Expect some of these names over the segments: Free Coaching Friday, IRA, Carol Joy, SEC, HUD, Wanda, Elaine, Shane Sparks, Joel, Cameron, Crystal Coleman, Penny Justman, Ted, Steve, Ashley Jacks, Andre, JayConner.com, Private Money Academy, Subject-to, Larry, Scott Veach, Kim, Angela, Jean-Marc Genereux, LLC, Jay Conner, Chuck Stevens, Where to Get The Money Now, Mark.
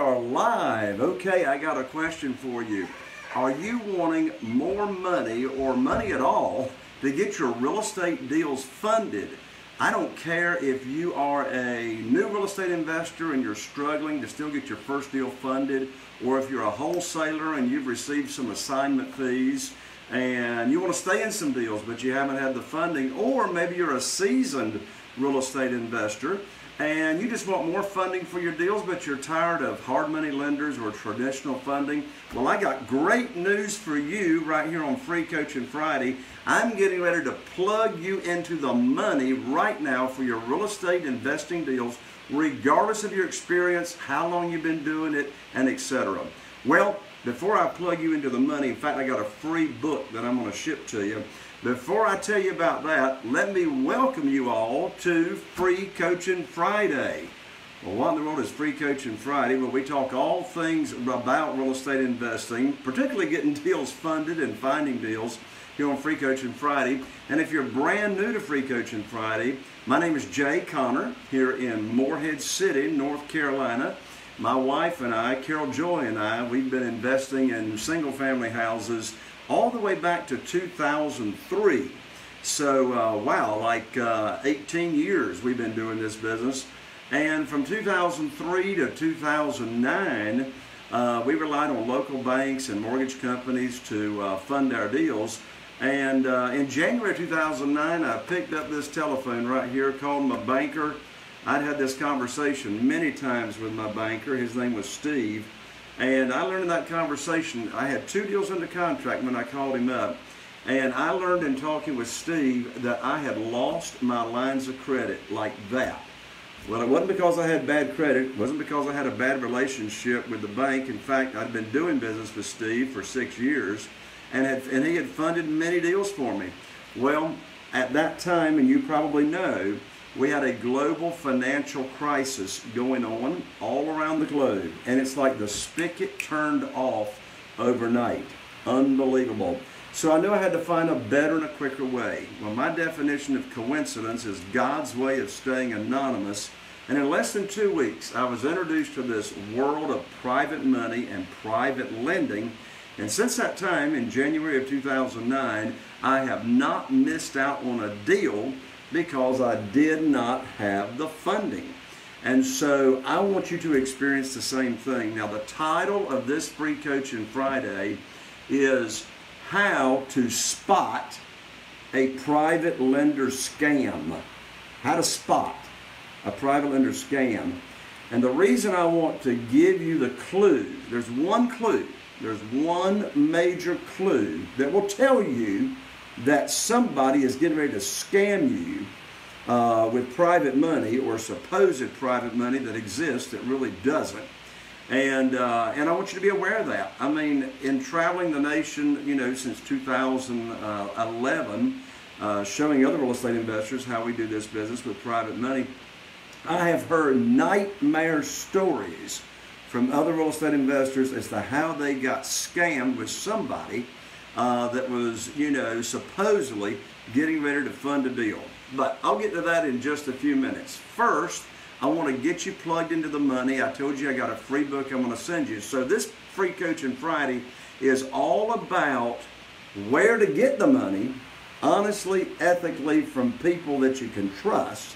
are live. Okay, I got a question for you. Are you wanting more money or money at all to get your real estate deals funded? I don't care if you are a new real estate investor and you're struggling to still get your first deal funded, or if you're a wholesaler and you've received some assignment fees and you want to stay in some deals but you haven't had the funding, or maybe you're a seasoned real estate investor and you just want more funding for your deals but you're tired of hard money lenders or traditional funding. Well, I got great news for you right here on Free Coaching Friday. I'm getting ready to plug you into the money right now for your real estate investing deals, regardless of your experience, how long you've been doing it, and etc. Well, before I plug you into the money, in fact, I got a free book that I'm going to ship to you. Before I tell you about that, let me welcome you all to Free Coaching Friday. Well, what in the world is Free Coaching Friday? Well, we talk all things about real estate investing, particularly getting deals funded and finding deals here on Free Coaching Friday. And if you're brand new to Free Coaching Friday, my name is Jay Conner here in Morehead City, North Carolina. My wife and I, Carol Joy and I, we've been investing in single-family houses all the way back to 2003. So, wow, like 18 years we've been doing this business. And from 2003 to 2009, we relied on local banks and mortgage companies to fund our deals. And in January 2009, I picked up this telephone right here, called my banker. I'd had this conversation many times with my banker. His name was Steve. And I learned in that conversation, I had two deals under contract when I called him up. And I learned in talking with Steve that I had lost my lines of credit like that. Well, it wasn't because I had bad credit. It wasn't because I had a bad relationship with the bank. In fact, I'd been doing business with Steve for 6 years. And he had funded many deals for me. Well, at that time, and you probably know, we had a global financial crisis going on all around the globe, and it's like the spigot turned off overnight. Unbelievable. So I knew I had to find a better and a quicker way. Well, my definition of coincidence is God's way of staying anonymous, and in less than 2 weeks, I was introduced to this world of private money and private lending. And since that time, in January of 2009, I have not missed out on a deal because I did not have the funding. And so I want you to experience the same thing. Now, the title of this Free Coaching Friday is How to Spot a Private Lender Scam. How to spot a private lender scam. And the reason I want to give you the clue, there's one clue, there's one major clue that will tell you that somebody is getting ready to scam you with private money or supposed private money that exists that really doesn't. And I want you to be aware of that. I mean, in traveling the nation, you know, since 2011, showing other real estate investors how we do this business with private money, I have heard nightmare stories from other real estate investors as to how they got scammed with somebody that was, you know, supposedly getting ready to fund a deal. But I'll get to that in just a few minutes. First, I want to get you plugged into the money. I told you I got a free book I'm going to send you. So this Free Coaching Friday is all about where to get the money, honestly, ethically, from people that you can trust,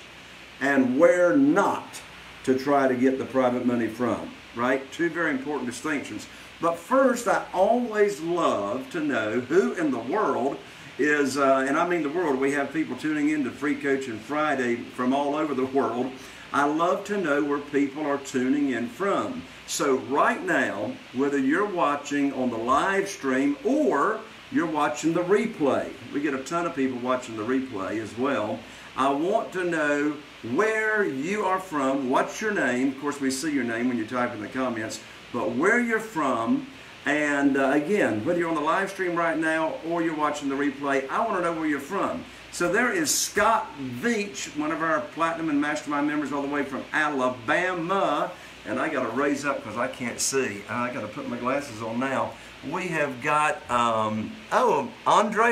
and where not to try to get the private money from, right? Two very important distinctions. But first, I always love to know who in the world is, and I mean the world, we have people tuning in to Free Coaching Friday from all over the world. I love to know where people are tuning in from. So right now, whether you're watching on the live stream or you're watching the replay, we get a ton of people watching the replay as well. I want to know where you are from, what's your name. Of course, we see your name when you type in the comments. But where you're from, and again, whether you're on the live stream right now or you're watching the replay, I want to know where you're from. So there is Scott Veach, one of our Platinum and Mastermind members, all the way from Alabama. And I got to raise up because I can't see. I got to put my glasses on now. We have got Andre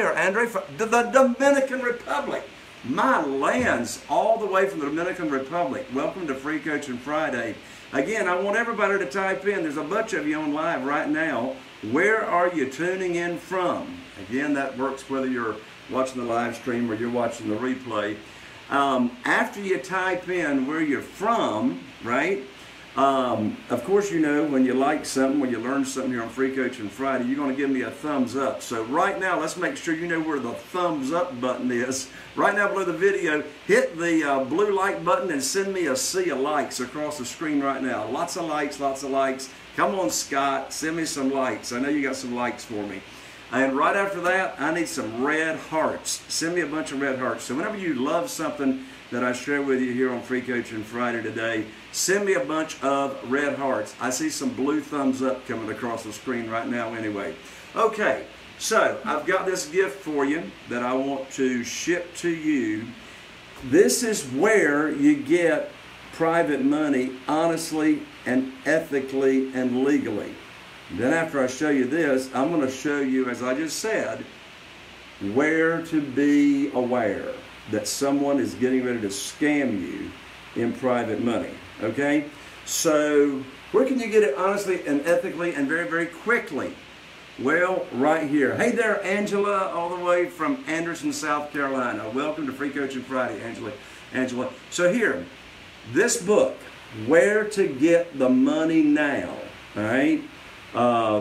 from the Dominican Republic. my lands, all the way from the Dominican Republic. Welcome to Free Coaching Friday. Again, I want everybody to type in. There's a bunch of you on live right now. Where are you tuning in from? Again, that works whether you're watching the live stream or you're watching the replay. After you type in where you're from, right? Of course, you know, when you like something, when you learn something here on Free Coaching Friday, you're going to give me a thumbs up. So right now, let's make sure you know where the thumbs up button is. Right now below the video, hit the blue like button and send me a sea of likes across the screen right now. Lots of likes, lots of likes. Come on, Scott, send me some likes. I know you got some likes for me. And right after that, I need some red hearts. Send me a bunch of red hearts. So whenever you love something that I share with you here on Free Coaching Friday today, send me a bunch of red hearts. I see some blue thumbs up coming across the screen right now anyway. Okay, so I've got this gift for you that I want to ship to you. This is where you get private money honestly and ethically and legally. Then after I show you this, I'm going to show you, as I just said, where to be aware that someone is getting ready to scam you in private money, okay? So where can you get it honestly and ethically and very, very quickly? Well, right here. Hey there, Angela, all the way from Anderson, South Carolina. Welcome to Free Coaching Friday, Angela. So here, this book, Where to Get the Money Now, all right?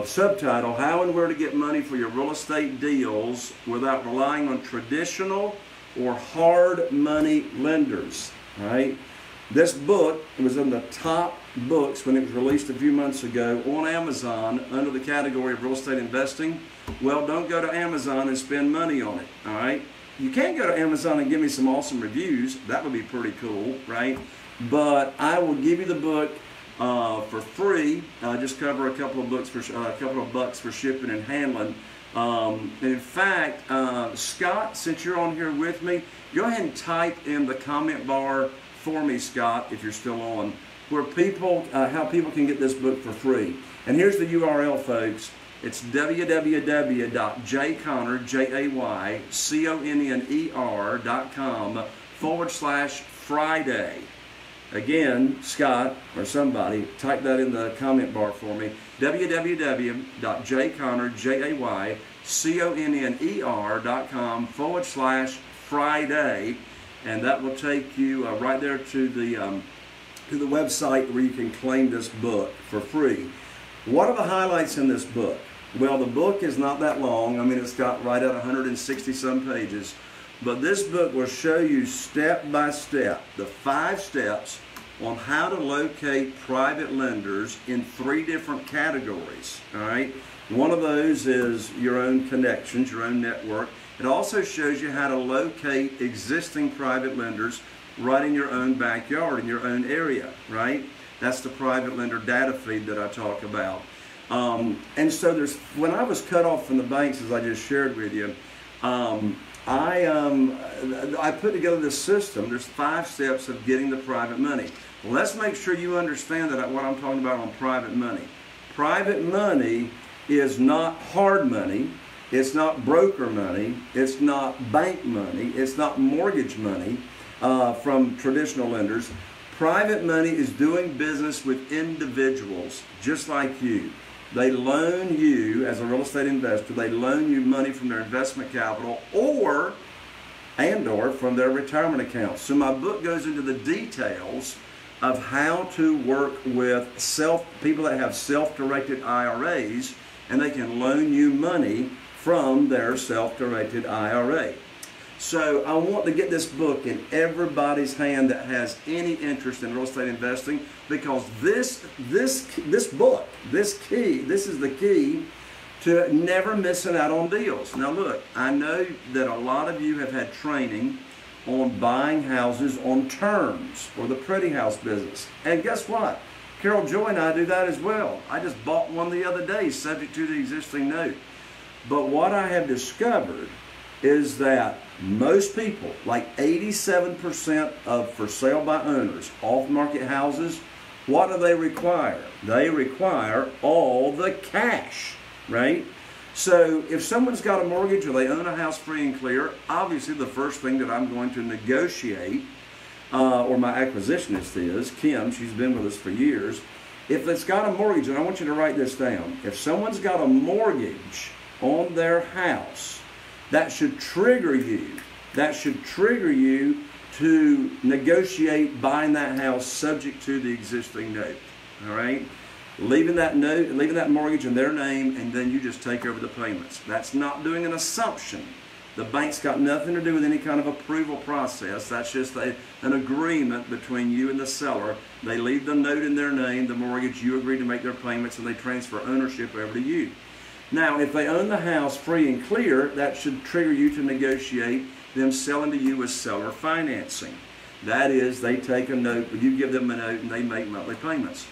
Subtitle, How and Where to Get Money for Your Real Estate Deals Without Relying on Traditional or Hard Money Lenders, right? This book was in the top books when it was released a few months ago on Amazon under the category of real estate investing. Well, don't go to Amazon and spend money on it, all right? You can go to Amazon and give me some awesome reviews. That would be pretty cool, right? But I will give you the book for free. Just cover a couple of books for a couple of bucks for shipping and handling. And in fact, Scott, since you're on here with me, go ahead and type in the comment bar for me, Scott, if you're still on, where people, how people can get this book for free. And here's the URL, folks. It's www.jayconner.com/Friday. Again, Scott or somebody, type that in the comment bar for me. www.jayconner.com/Friday, and that will take you right there to the website where you can claim this book for free. What are the highlights in this book? Well, the book is not that long. I mean, it's got right at 160 some pages. But this book will show you step by step the 5 steps on how to locate private lenders in 3 different categories, all right? One of those is your own connections, your own network. It also shows you how to locate existing private lenders right in your own backyard, in your own area, right? That's the private lender data feed that I talk about. And so there's, when I was cut off from the banks, as I just shared with you, I put together this system. There's 5 steps of getting the private money. Let's make sure you understand that what I'm talking about on private money. Private money is not hard money. It's not broker money. It's not bank money. It's not mortgage money from traditional lenders. Private money is doing business with individuals just like you. They loan you, as a real estate investor, they loan you money from their investment capital or from their retirement accounts. So my book goes into the details of how to work with people that have self-directed IRAs, and they can loan you money from their self-directed IRA. So I want to get this book in everybody's hand that has any interest in real estate investing, because this is the key to never missing out on deals. Now look, I know that a lot of you have had training on buying houses on terms or the pretty house business. And guess what? Carol Joy and I do that as well. I just bought one the other day subject to the existing note. But what I have discovered is that most people, like 87% of for sale by owners, off-market houses, what do they require? They require all the cash, right? So if someone's got a mortgage or they own a house free and clear, obviously the first thing that I'm going to negotiate, or my acquisitionist is, Kim, she's been with us for years. If it's got a mortgage, and I want you to write this down, if someone's got a mortgage on their house, that should trigger you. That should trigger you to negotiate buying that house subject to the existing note, all right? Leaving that note, leaving that mortgage in their name, and then you just take over the payments. That's not doing an assumption. The bank's got nothing to do with any kind of approval process. That's just an agreement between you and the seller. They leave the note in their name, the mortgage, you agree to make their payments, and they transfer ownership over to you. Now, if they own the house free and clear, that should trigger you to negotiate them selling to you as seller financing. That is, they take a note, you give them a note, and they make monthly payments.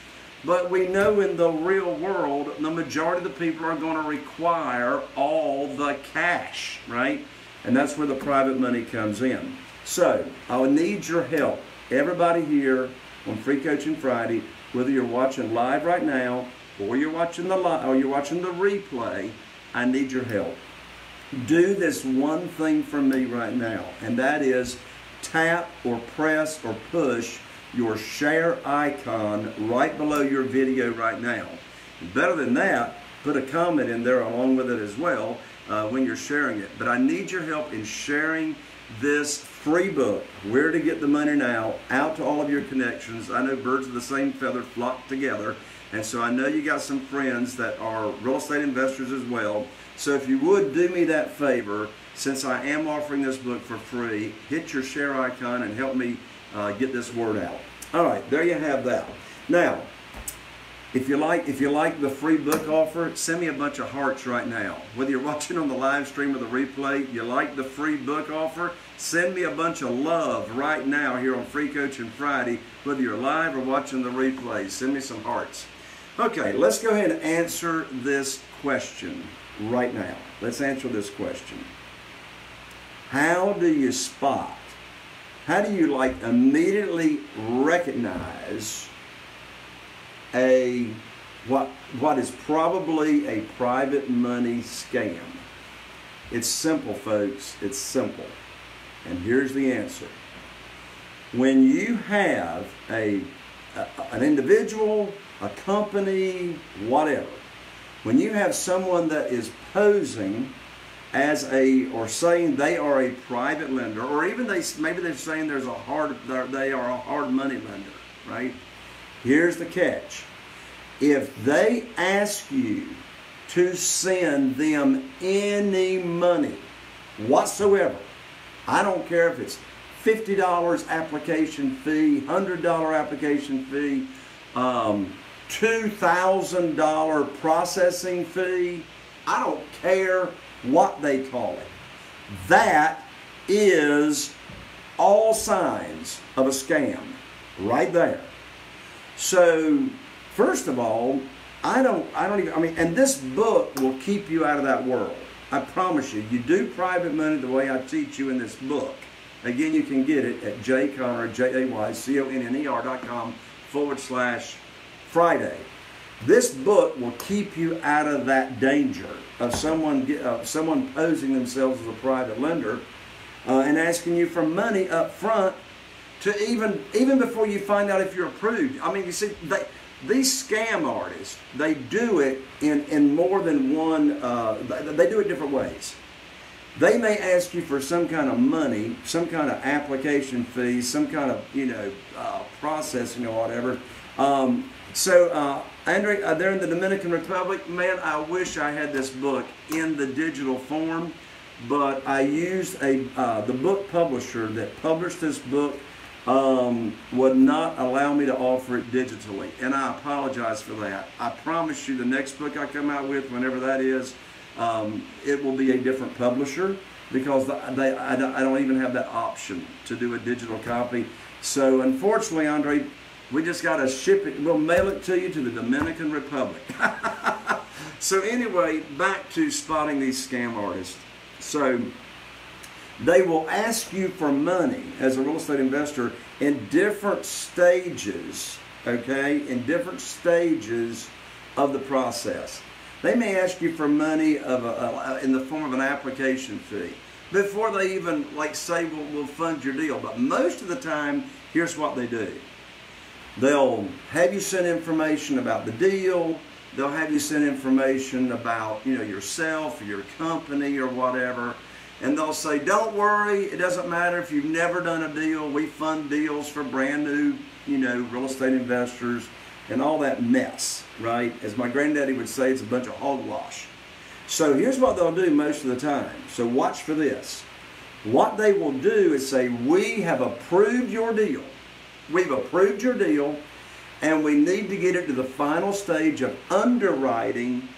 But we know in the real world, the majority of the people are going to require all the cash, right? And that's where the private money comes in. So, I would need your help. Everybody here on Free Coaching Friday, whether you're watching live right now, or you're watching the replay, I need your help. Do this one thing for me right now, and that is tap or press or push your share icon right below your video right now. Better than that, put a comment in there along with it as well when you're sharing it. But I need your help in sharing this free book, Where to Get the Money Now, out to all of your connections. I know birds of the same feather flock together. And so I know you got some friends that are real estate investors as well. So if you would do me that favor, since I am offering this book for free, hit your share icon and help me get this word out. All right, there you have that. Now, if you like the free book offer, send me a bunch of hearts right now. Whether you're watching on the live stream or the replay, you like the free book offer, send me a bunch of love right now here on Free Coaching Friday. Whether you're live or watching the replay, send me some hearts. Okay, let's go ahead and answer this question right now. Let's answer this question. How do you immediately recognize what is probably a private money scam? It's simple, folks. It's simple. And here's the answer. When you have an individual, a company, whatever, when you have someone that is posing as saying they are a private lender, or even maybe they're saying they are a hard money lender, right? Here's the catch. If they ask you to send them any money whatsoever, I don't care if it's $50 application fee, $100 application fee, $2,000 processing fee, I don't care what they call it. That is all signs of a scam right there. So, first of all, and this book will keep you out of that world. I promise you, you do private money the way I teach you in this book. Again, you can get it at JayConner, JayConner.com/Friday. This book will keep you out of that danger of someone posing themselves as a private lender and asking you for money up front, to even before you find out if you're approved. I mean, you see, these scam artists, they do it in more than one, they do it different ways. They may ask you for some kind of money, some kind of application fee, some kind of, processing or whatever. Andre, they're in the Dominican Republic. Man, I wish I had this book in the digital form, but I used the book publisher that published this book would not allow me to offer it digitally, and I apologize for that. I promise you the next book I come out with, whenever that is, it will be a different publisher, because I don't even have that option to do a digital copy. So unfortunately, Andre, we just got to ship it. We'll mail it to you to the Dominican Republic. So anyway, back to spotting these scam artists. So they will ask you for money as a real estate investor in different stages, okay? In different stages of the process. They may ask you for money of in the form of an application fee before they even say we'll fund your deal. But most of the time, here's what they do. They'll have you send information about the deal. They'll have you send information about yourself, your company, or whatever. And they'll say, don't worry, it doesn't matter if you've never done a deal. We fund deals for brand new, real estate investors and all that mess, right? As my granddaddy would say, it's a bunch of hogwash. So here's what they'll do most of the time. So watch for this. What they will do is say, we have approved your deal. We've approved your deal, and we need to get it to the final stage of underwriting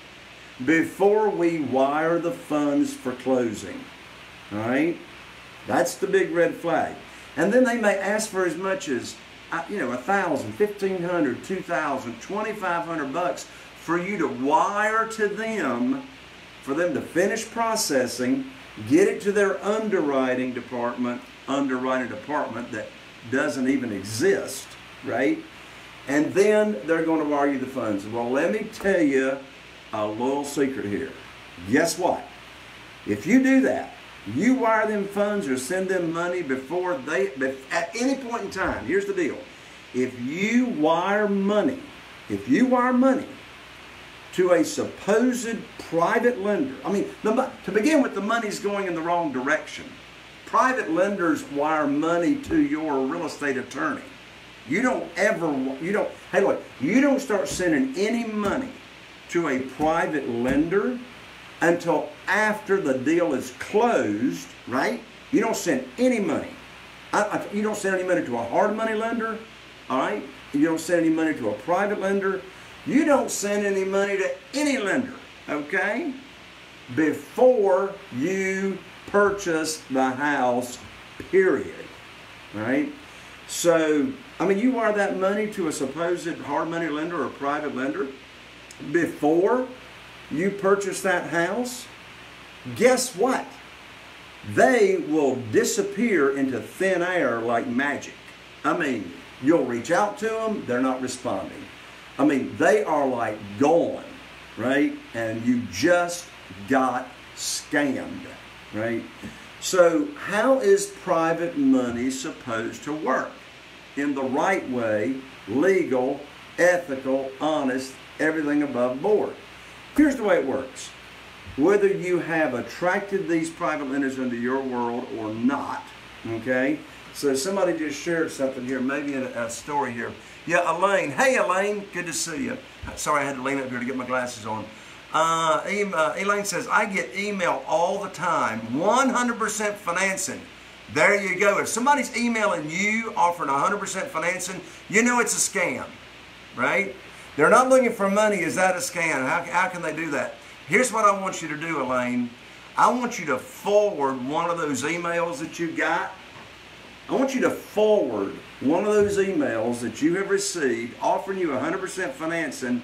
before we wire the funds for closing. All right? That's the big red flag. And then they may ask for as much as, $1,000, $1,500, $2,000, $2,500 for you to wire to them, for them to finish processing, get it to their underwriting department that doesn't even exist, right? And then they're going to wire you the funds. Well, let me tell you a little secret here. Guess what? If you do that, you wire them funds or send them money before they, at any point in time, here's the deal. If you wire money to a supposed private lender, to begin with, the money's going in the wrong direction. Private lenders wire money to your real estate attorney. You don't start sending any money to a private lender until after the deal is closed, right? You don't send any money. You don't send any money to a hard money lender, all right? You don't send any money to a private lender. You don't send any money to any lender, okay? Before you purchase the house, period, right? So, you wire that money to a supposed hard money lender or private lender before you purchase that house. Guess what? They will disappear into thin air like magic. You'll reach out to them, they're not responding. They are like gone, right? And you just got scammed, right? So how is private money supposed to work? In the right way, legal, ethical, honest, everything above board. Here's the way it works. Whether you have attracted these private lenders into your world or not, okay? So somebody just shared something here, maybe a story here. Yeah, Elaine. Hey, Elaine. Good to see you. Sorry, I had to lean up here to get my glasses on. Elaine says, I get email all the time, 100% financing. There you go. If somebody's emailing you offering 100% financing, it's a scam, right? They're not looking for money. Is that a scam? How can they do that? Here's what I want you to do, Elaine. I want you to forward one of those emails that you got. I want you to forward one of those emails that you have received offering you 100% financing,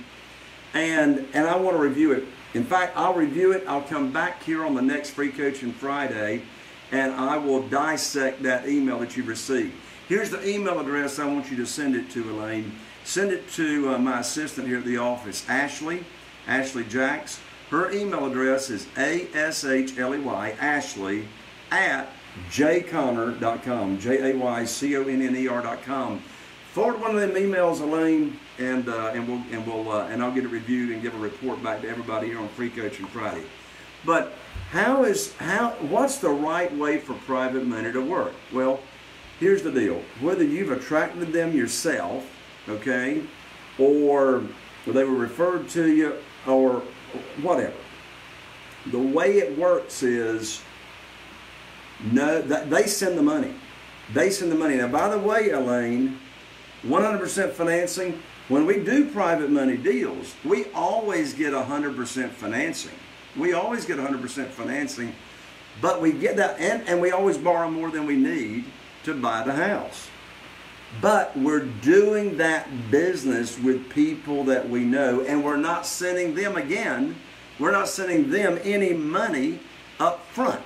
and I want to review it. In fact, I'll review it. I'll come back here on the next Free Coaching Friday, and I will dissect that email that you received. Here's the email address I want you to send it to, Elaine. Send it to my assistant here at the office, Ashley Jacks. Her email address is ashley@JayConner.com, JayConner.com. Forward one of them emails, Elaine, and I'll get it reviewed and give a report back to everybody here on Free Coaching Friday. But what's the right way for private money to work? Well, here's the deal. Whether you've attracted them yourself, okay, or they were referred to you, or whatever, the way it works is, no, they send the money. They send the money. Now, by the way, Elaine, 100% financing, when we do private money deals, we always get 100% financing. We always get 100% financing, but we get that, and we always borrow more than we need to buy the house. But we're doing that business with people that we know, and we're not sending them any money up front,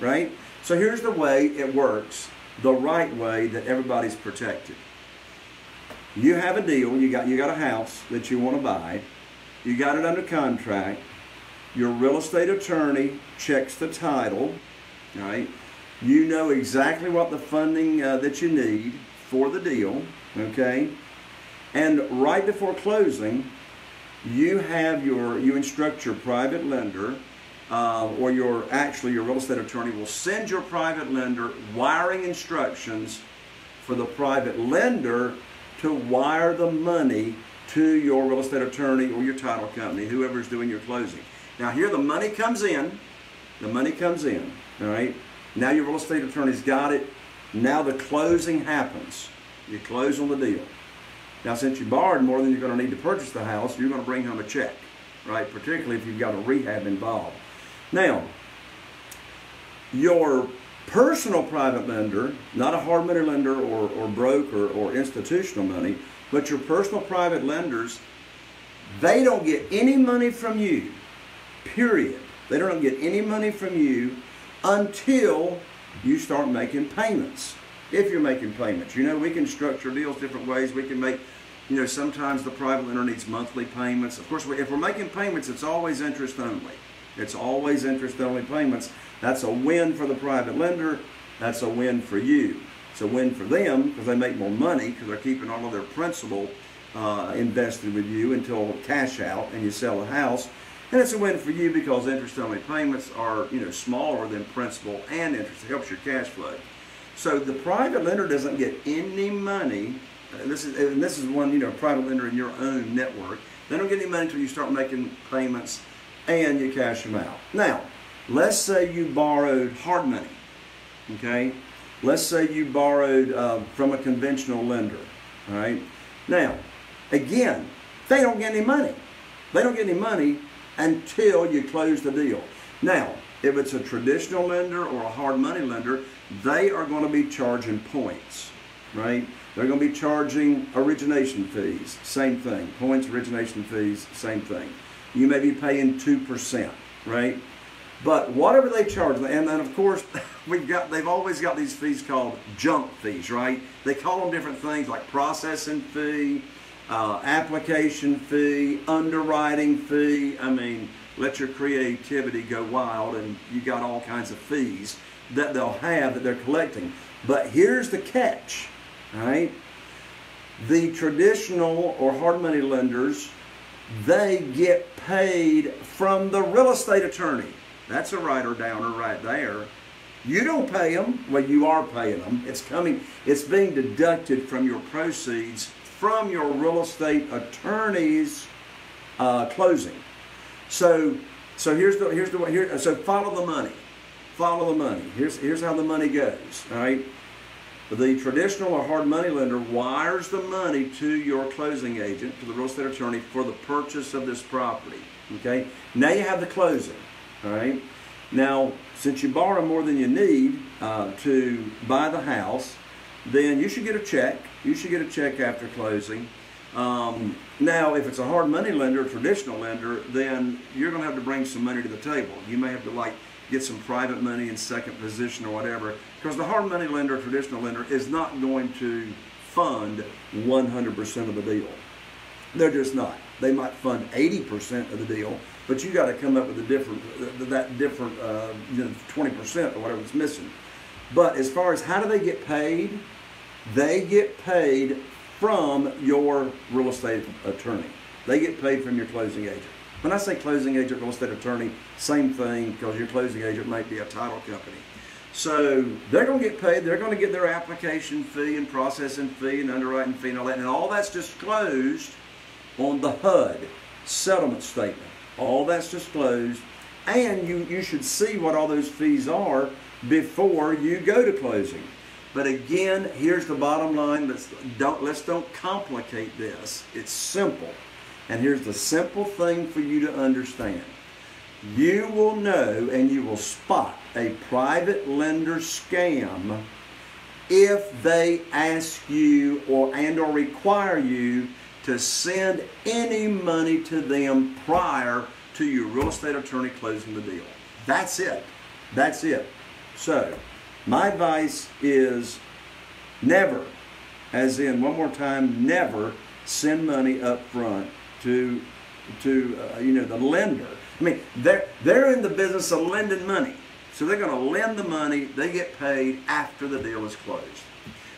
right? So here's the way it works, the right way that everybody's protected. You have a deal, you got a house that you want to buy. You got it under contract. Your real estate attorney checks the title, right? You know exactly what the funding that you need for the deal, okay? And right before closing, you have your, you instruct your private lender, or your, actually your real estate attorney will send your private lender wiring instructions for the private lender to wire the money to your real estate attorney or your title company, whoever's doing your closing. Now here the money comes in, all right? Now your real estate attorney's got it, now the closing happens. You close on the deal. Now since you borrowed more than you're gonna need to purchase the house, you're gonna bring home a check, right? Particularly if you've got a rehab involved. Now, your personal private lender, not a hard money lender or broker or institutional money, but your personal private lenders, they don't get any money from you, period. They don't get any money from you until you start making payments. If you're making payments, you know, we can structure deals different ways. We can make, you know, sometimes the private lender needs monthly payments. Of course, if we're making payments, it's always interest only. It's always interest only payments. That's a win for the private lender. That's a win for you. It's a win for them because they make more money because they're keeping all of their principal invested with you until cash out and you sell the house. And it's a win for you because interest only payments are, you know, smaller than principal and interest. It helps your cash flow. So the private lender doesn't get any money. This is one, you know, private lender in your own network. They don't get any money until you start making payments and you cash them out. Now, let's say you borrowed hard money, okay? Let's say you borrowed from a conventional lender, all right? Now, again, they don't get any money. They don't get any money until you close the deal. Now, if it's a traditional lender or a hard money lender, they are going to be charging points, right? They're going to be charging origination fees, same thing. Points, origination fees, same thing. You may be paying 2%, right? But whatever they charge, and then of course, they've always got these fees called junk fees, right? They call them different things like processing fee, application fee, underwriting fee. I mean, let your creativity go wild and you got all kinds of fees that they'll have that they're collecting. But here's the catch, all right? The traditional or hard money lenders, they get paid from the real estate attorney. That's a writer downer right there. You don't pay them. Well, you are paying them. It's coming, it's being deducted from your proceeds from your real estate attorney's closing. So here's follow the money. Follow the money. Here's how the money goes, all right? The traditional or hard money lender wires the money to your closing agent, to the real estate attorney, for the purchase of this property, okay? Now you have the closing, all right? Now, since you borrow more than you need to buy the house, then you should get a check. You should get a check after closing. Now, if it's a hard money lender, a traditional lender, then you're going to have to bring some money to the table. You may have to, like, get some private money in second position or whatever, because the hard money lender, traditional lender, is not going to fund 100% of the deal. They're just not. They might fund 80% of the deal, but you got to come up with a different, that different 20% or whatever is missing. But as far as how do they get paid from your real estate attorney. They get paid from your closing agent. When I say closing agent, real estate attorney, same thing, because your closing agent might be a title company. So they're going to get paid. They're going to get their application fee and processing fee and underwriting fee and all that. And all that's disclosed on the HUD settlement statement. All that's disclosed. And you should see what all those fees are before you go to closing. But again, here's the bottom line. Let's don't complicate this. It's simple. And here's the simple thing for you to understand. You will know and you will spot a private lender scam if they ask you or require you to send any money to them prior to your real estate attorney closing the deal. That's it. That's it. So my advice is never, as in one more time, never send money up front to to you know, the lender. I mean, they're in the business of lending money. So they're going to lend the money, they get paid after the deal is closed.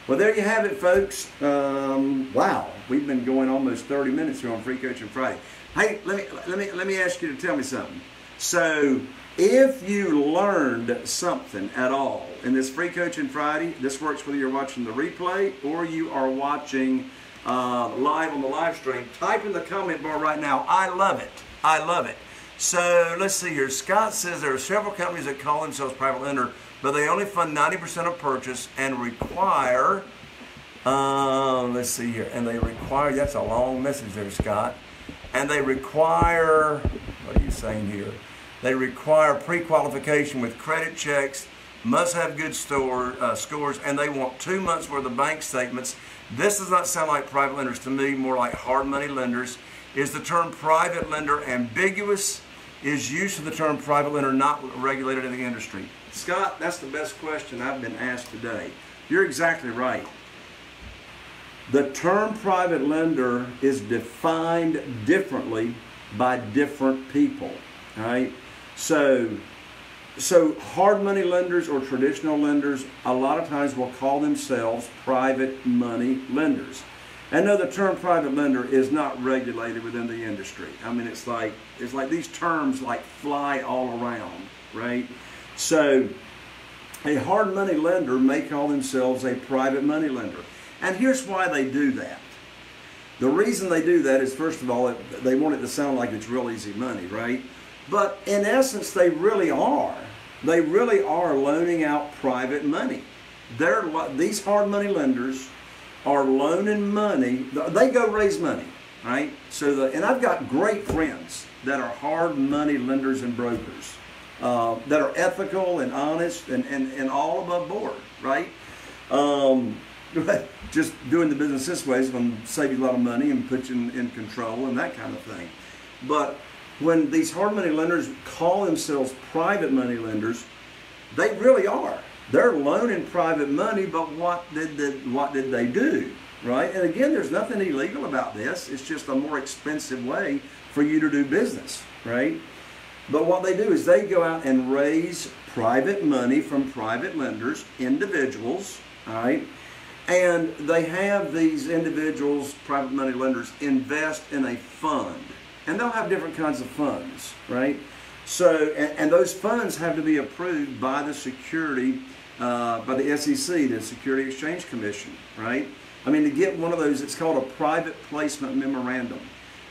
Well, there you have it, folks. Wow, we've been going almost 30 minutes here on Free Coaching Friday. Hey, let me ask you to tell me something. So, if you learned something at all in this Free Coaching Friday, this works whether you're watching the replay or you are watching live on the live stream, type in the comment bar right now. I love it. I love it. So let's see here. Scott says there are several companies that call themselves private lender, but they only fund 90% of purchase and require, let's see here, and they require, that's a long message there, Scott, and they require, what are you saying here? They require pre-qualification with credit checks, must have good scores, and they want 2 months worth of bank statements. This does not sound like private lenders to me, more like hard money lenders. Is the term private lender ambiguous? Is use of the term private lender not regulated in the industry? Scott, that's the best question I've been asked today. You're exactly right. The term private lender is defined differently by different people, all right? So hard money lenders or traditional lenders a lot of times will call themselves private money lenders. And no, the term private lender is not regulated within the industry. I mean, it's like these terms like fly all around, right? So a hard money lender may call themselves a private money lender. And here's why they do that. The reason they do that is, first of all, they want it to sound like it's real easy money, right? But in essence, they really are. They really are loaning out private money. These hard money lenders are loaning money. They go raise money, right? So and I've got great friends that are hard money lenders and brokers that are ethical and honest and all above board, right? Just doing the business this way is going to save you a lot of money and put you in control and that kind of thing. But when these hard money lenders call themselves private money lenders, they really are. They're loaning private money, but what did they do, right? And again, there's nothing illegal about this. It's just a more expensive way for you to do business, right? But what they do is they go out and raise private money from private lenders, individuals, all right? And they have these individuals, private money lenders, invest in a fund. And they'll have different kinds of funds, right? So, and those funds have to be approved by the security, by the SEC, the Security Exchange Commission, right? I mean, to get one of those, it's called a private placement memorandum.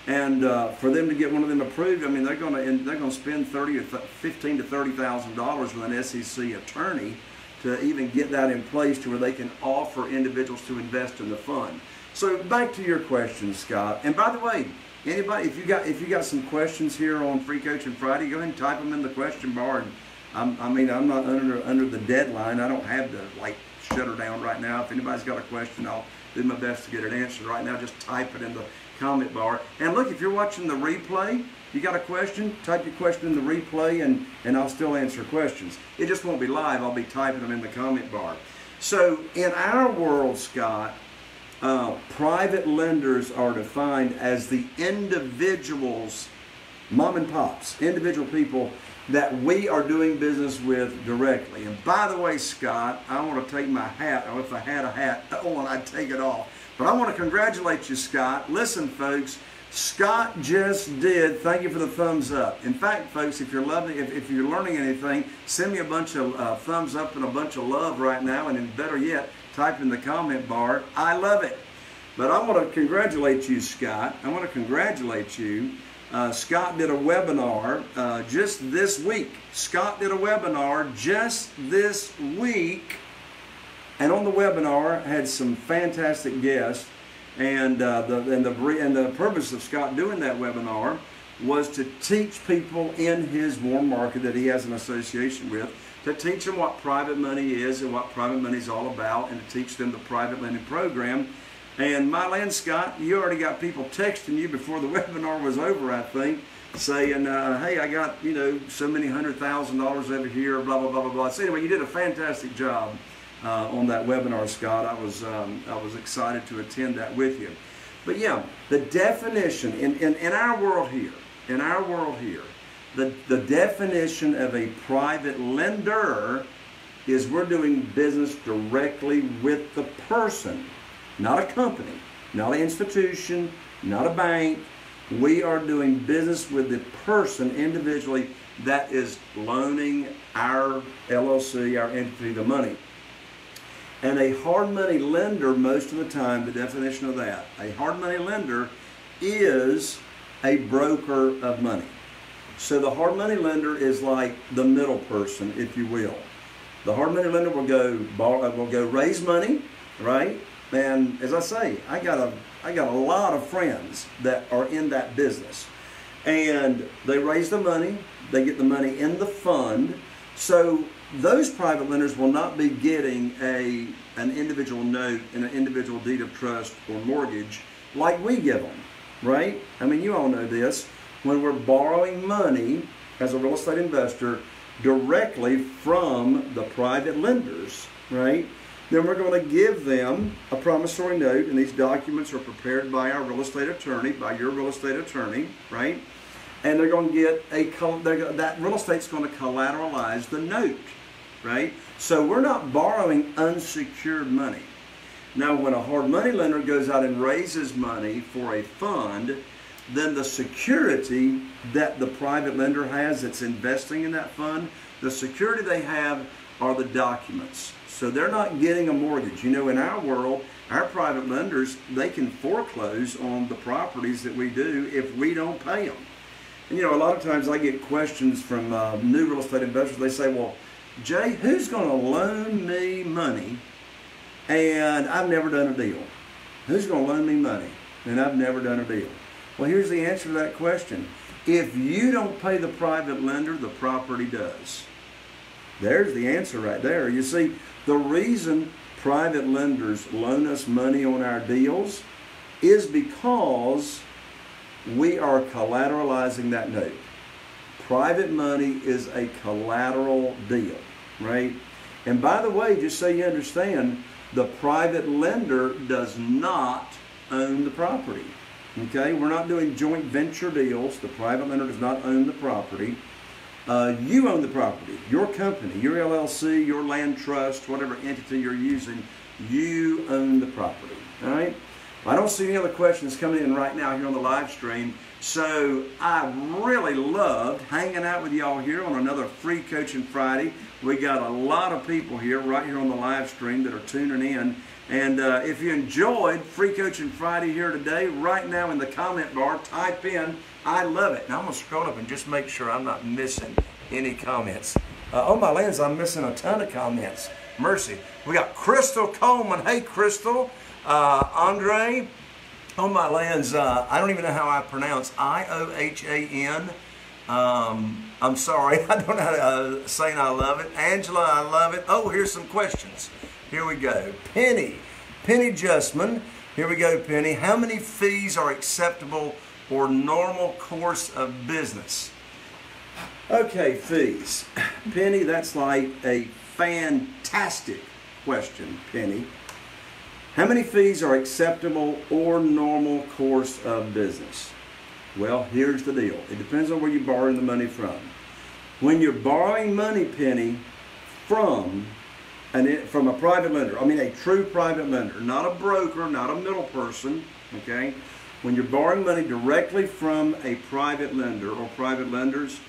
And for them to get one of them approved, I mean, they're going to spend $15,000 to $30,000 with an SEC attorney to even get that in place to where they can offer individuals to invest in the fund. So back to your question, Scott. And by the way, anybody, if you got some questions here on Free Coaching Friday, go ahead and type them in the question bar. And I mean I'm not under the deadline. I don't have to like shut her down right now. If anybody's got a question, I'll do my best to get it answered right now. Just type it in the comment bar. And look, if you're watching the replay, you got a question, type your question in the replay, and I'll still answer questions. It just won't be live. I'll be typing them in the comment bar. So in our world, Scott, private lenders are defined as the individuals, mom and pops, individual people that we are doing business with directly. And by the way, Scott, I want to take my hat, or if I had a hat on, I'd take it off. But I want to congratulate you, Scott. Listen, folks, Scott just did. Thank you for the thumbs up. In fact, folks, if you're loving, if you're learning anything, send me a bunch of thumbs up and a bunch of love right now, and better yet, type in the comment bar, I love it. But I want to congratulate you, Scott. I want to congratulate you. Scott did a webinar just this week. Scott did a webinar just this week, and on the webinar had some fantastic guests. And the purpose of Scott doing that webinar was to teach people in his warm market that he has an association with, to teach them what private money is and what private money is all about, and to teach them the private lending program. And my land, Scott, you already got people texting you before the webinar was over, I think, saying, hey, I got, you know, so many $100,000 over here, blah, blah, blah, blah, blah. So anyway, you did a fantastic job on that webinar, Scott. I was excited to attend that with you. But yeah, the definition, in our world here, the definition of a private lender is we're doing business directly with the person, not a company, not an institution, not a bank. We are doing business with the person individually that is loaning our LLC, our entity, the money. And a hard money lender, most of the time, the definition of that, a hard money lender is a broker of money. So the hard money lender is like the middle person, if you will. The hard money lender will go raise money, right? And as I say, I got a lot of friends that are in that business. And they raise the money, they get the money in the fund. So those private lenders will not be getting an individual note and an individual deed of trust or mortgage like we give them, right? I mean, you all know this. When we're borrowing money as a real estate investor directly from the private lenders, right? Then we're going to give them a promissory note, and these documents are prepared by our real estate attorney, by your real estate attorney, right? And they're going to get that real estate's going to collateralize the note, right? So we're not borrowing unsecured money. Now, when a hard money lender goes out and raises money for a fund, then the security that the private lender has that's investing in that fund, the security they have are the documents. So they're not getting a mortgage. You know, in our world, our private lenders, they can foreclose on the properties that we do if we don't pay them. And you know, a lot of times I get questions from new real estate investors. They say, well, Jay, who's gonna loan me money and I've never done a deal? Who's gonna loan me money and I've never done a deal? Well, here's the answer to that question. If you don't pay the private lender, the property does. There's the answer right there. You see, the reason private lenders loan us money on our deals is because we are collateralizing that note. Private money is a collateral deal, right? And by the way, just so you understand, the private lender does not own the property, okay? We're not doing joint venture deals. The private lender does not own the property. You own the property, your company, your LLC, your land trust, whatever entity you're using, you own the property, all right? Well, I don't see any other questions coming in right now here on the live stream, so I really loved hanging out with y'all here on another Free Coaching Friday. We got a lot of people here, right here on the live stream that are tuning in, and if you enjoyed Free Coaching Friday here today, right now in the comment bar, type in, I love it. Now I'm going to scroll up and just make sure I'm not missing any comments. On my lens, I'm missing a ton of comments. Mercy. We got Crystal Coleman. Hey, Crystal. Andre. On my lens, I don't even know how I pronounce I-O-H-A-N. I'm sorry. I don't know how to say I love it. Angela, I love it. Oh, here's some questions. Here we go. Penny Justman. Here we go, Penny. How many fees are acceptable or normal course of business? Okay, fees. Penny, that's like a fantastic question, Penny. How many fees are acceptable or normal course of business? Well, here's the deal. It depends on where you're borrowing the money from. When you're borrowing money, Penny, from a private lender, I mean a true private lender, not a broker, not a middle person, okay? When you're borrowing money directly from a private lender or private lenders,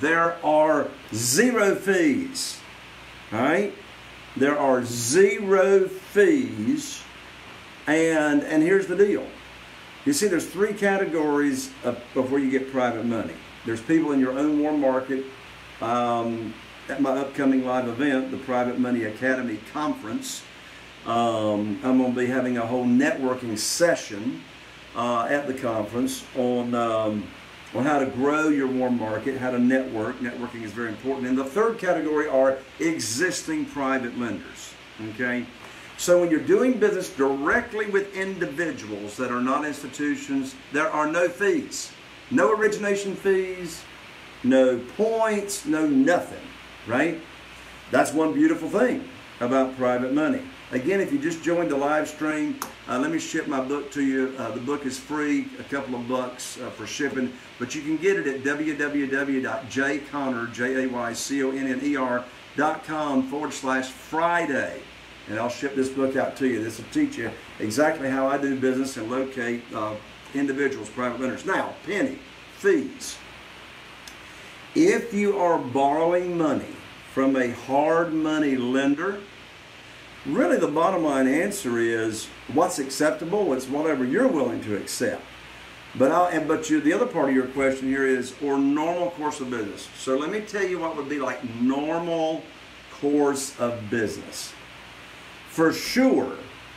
there are zero fees, all right? There are zero fees, and here's the deal. You see, there's three categories of where you get private money. There's people in your own warm market. At my upcoming live event, the Private Money Academy Conference, I'm going to be having a whole networking session at the conference on how to grow your warm market, how to network. Networking is very important. And the third category are existing private lenders, okay? So when you're doing business directly with individuals that are not institutions, there are no fees. No origination fees, no points, no nothing, right? That's one beautiful thing about private money. Again, if you just joined the live stream, let me ship my book to you. The book is free, a couple of bucks for shipping, but you can get it at www.jayconner.com/Friday. And I'll ship this book out to you. This will teach you exactly how I do business and locate individuals, private lenders. Now, Penny, fees. If you are borrowing money from a hard money lender, really the bottom line answer is what's acceptable. It's whatever you're willing to accept. But the other part of your question here is, or normal course of business. So let me tell you what would be like normal course of business. For sure,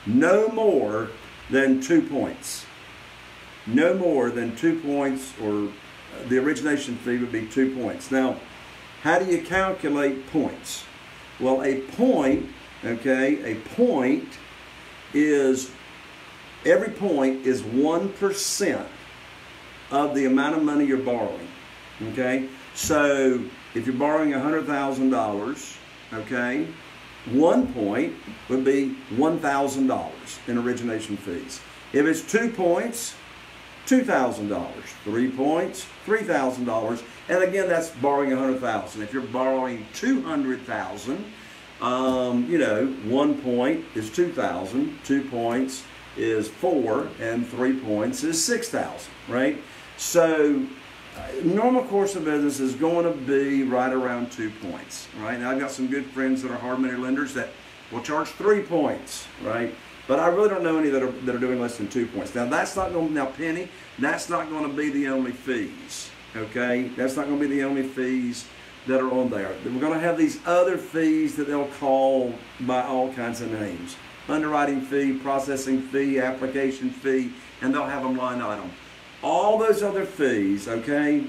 no more than 2 points. No more than 2 points, or the origination fee would be 2 points. Now, how do you calculate points? Well, a point, okay, a point is, every point is 1% of the amount of money you're borrowing, okay? So if you're borrowing $100,000, okay, 1 point would be $1,000 in origination fees. If it's 2 points, $2,000, 3 points, $3,000, and again, that's borrowing $100,000. If you're borrowing $200,000, you know, 1 point is $2,000, 2 points is $4,000, and 3 points is $6,000, right? So, normal course of business is going to be right around 2 points, right? Now, I've got some good friends that are hard money lenders that will charge 3 points, right? But I really don't know any that are doing less than 2 points. Now, that's not going to, now, Penny, that's not going to be the only fees, okay? That's not going to be the only fees that are on there. We're going to have these other fees that they'll call by all kinds of names. Underwriting fee, processing fee, application fee, and they'll have them line item. All those other fees, okay,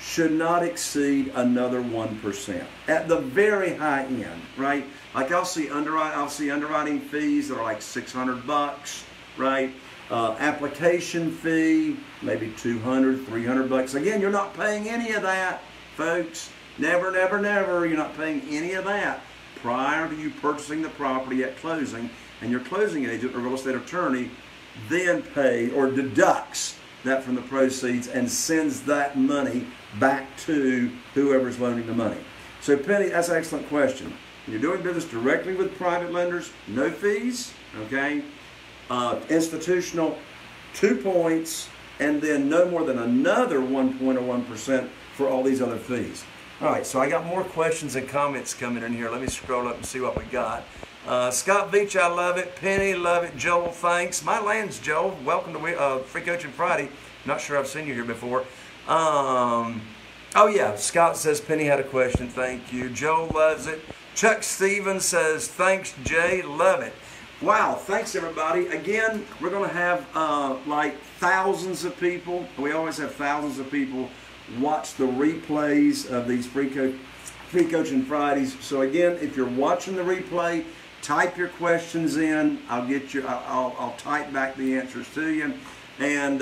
should not exceed another 1%. At the very high end, right? Like I'll see underwriting fees that are like $600, right? Application fee, maybe $200, $300. Again, you're not paying any of that, folks. Never, never, never. You're not paying any of that prior to you purchasing the property at closing, and your closing agent or real estate attorney then pay or deducts that from the proceeds and sends that money back to whoever's loaning the money. So Penny, that's an excellent question. You're doing business directly with private lenders, no fees, okay? Institutional, 2 points, and then no more than another 1 point or 1% for all these other fees. All right, so I got more questions and comments coming in here. Let me scroll up and see what we got. Scott Veach, I love it. Penny, love it. Joel, thanks. My lands, Joel. Welcome to Free Coaching Friday. Not sure I've seen you here before. Oh, yeah, Scott says Penny had a question. Thank you. Joel loves it. Chuck Stevens says, thanks, Jay. Love it. Wow, thanks, everybody. Again, we're going to have like thousands of people. We always have thousands of people watch the replays of these Free Coaching Fridays. So again, if you're watching the replay, type your questions in. I'll get you. I'll type back the answers to you. And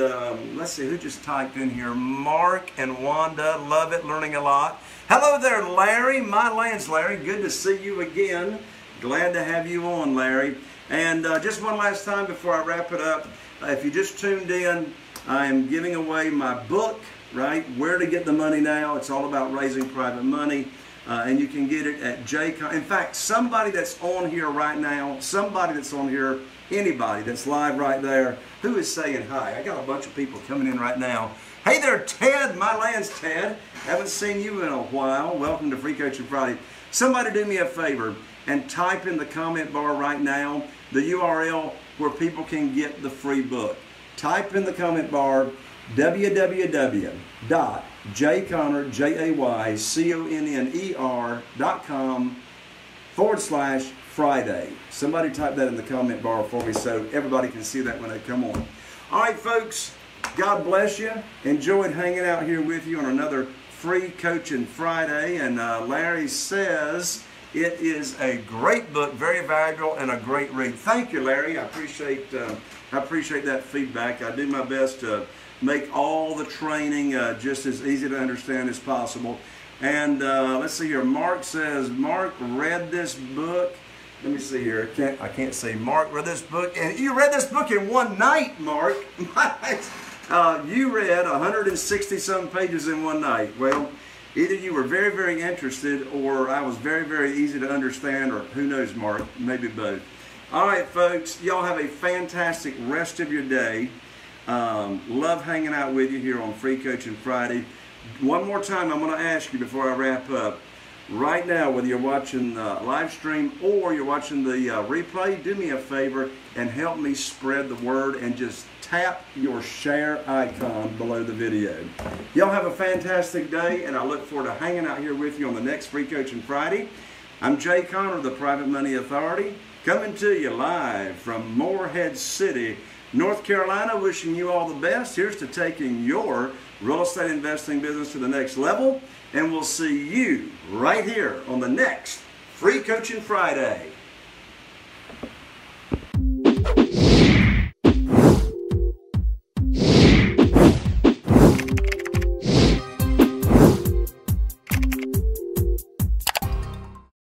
let's see who just typed in here. Mark and Wanda, love it, learning a lot. Hello there, Larry. My lands, Larry. Good to see you again. Glad to have you on, Larry. And just one last time before I wrap it up. If you just tuned in, I am giving away my book, right? Where to Get the Money Now. It's all about raising private money. And you can get it at JayConner. In fact, somebody that's on here right now, somebody that's on here, anybody that's live right there, who is saying hi? I got a bunch of people coming in right now. Hey there, Ted. My lands, Ted. Haven't seen you in a while. Welcome to Free Coaching Friday. Somebody do me a favor and type in the comment bar right now the URL where people can get the free book. Type in the comment bar www.jayconner.com/Friday. Somebody type that in the comment bar for me so everybody can see that when they come on. All right, folks, God bless you. Enjoyed hanging out here with you on another Free Coaching Friday. And Larry says it is a great book, very valuable, and a great read. Thank you, Larry. I appreciate that feedback. I do my best to make all the training just as easy to understand as possible. And let's see here. Mark says, Mark read this book Let me see here. I can't see. Mark read this book, and you read this book in one night, Mark. You read 160-some pages in one night. Well, either you were very, very interested, or I was very, very easy to understand, or who knows, Mark, maybe both. All right, folks, y'all have a fantastic rest of your day. Love hanging out with you here on Free Coaching Friday. One more time, I'm going to ask you before I wrap up. Right now, whether you're watching the live stream or you're watching the replay, do me a favor and help me spread the word and just tap your share icon below the video. Y'all have a fantastic day, and I look forward to hanging out here with you on the next Free Coaching Friday. I'm Jay Conner, the Private Money Authority, coming to you live from Morehead City, North Carolina, wishing you all the best. Here's to taking your real estate investing business to the next level. And we'll see you right here on the next Free Coaching Friday.